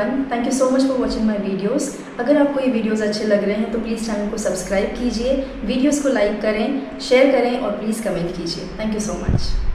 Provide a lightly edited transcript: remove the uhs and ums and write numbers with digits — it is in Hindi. Everyone, thank you so much for watching my videos. अगर आपको ये वीडियोस अच्छे लग रहे हैं तो प्लीज़ चैनल को सब्सक्राइब कीजिए, वीडियोस को लाइक करें, शेयर करें और प्लीज़ कमेंट कीजिए। Thank you so much.